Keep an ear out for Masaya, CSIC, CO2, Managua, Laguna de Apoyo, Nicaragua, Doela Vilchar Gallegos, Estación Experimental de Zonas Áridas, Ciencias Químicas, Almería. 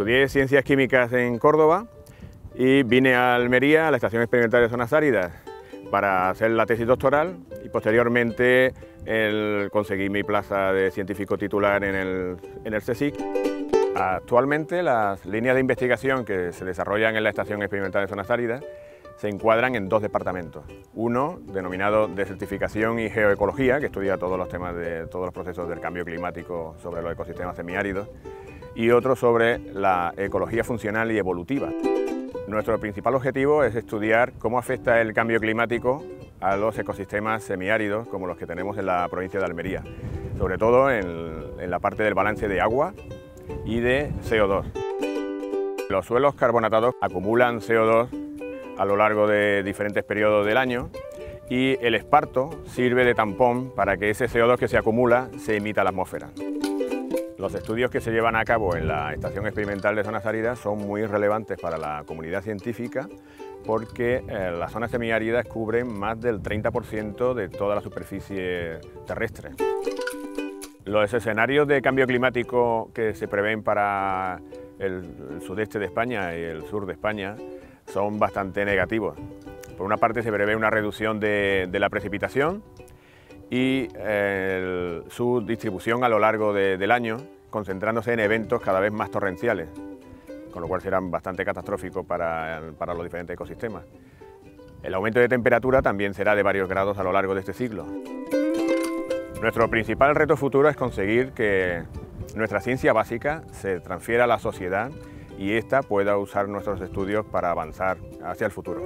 Estudié Ciencias Químicas en Córdoba y vine a Almería, a la Estación Experimental de Zonas Áridas, para hacer la tesis doctoral y posteriormente conseguí mi plaza de científico titular en el CSIC. Actualmente las líneas de investigación que se desarrollan en la Estación Experimental de Zonas Áridas se encuadran en dos departamentos. Uno, denominado Desertificación y Geoecología, que estudia todos los temas de todos los procesos del cambio climático sobre los ecosistemas semiáridos, y otro sobre la ecología funcional y evolutiva. Nuestro principal objetivo es estudiar cómo afecta el cambio climático a los ecosistemas semiáridos como los que tenemos en la provincia de Almería, sobre todo en la parte del balance de agua y de CO2. Los suelos carbonatados acumulan CO2 a lo largo de diferentes periodos del año y el esparto sirve de tampón para que ese CO2 que se acumula se emita a la atmósfera. Los estudios que se llevan a cabo en la Estación Experimental de Zonas Áridas son muy relevantes para la comunidad científica porque las zonas semiáridas cubren más del 30% de toda la superficie terrestre. Los escenarios de cambio climático que se prevén para el sudeste de España y el sur de España son bastante negativos. Por una parte se prevé una reducción de la precipitación y su distribución a lo largo del año, concentrándose en eventos cada vez más torrenciales, con lo cual serán bastante catastróficos para los diferentes ecosistemas. El aumento de temperatura también será de varios grados a lo largo de este siglo. Nuestro principal reto futuro es conseguir que nuestra ciencia básica se transfiera a la sociedad y ésta pueda usar nuestros estudios para avanzar hacia el futuro.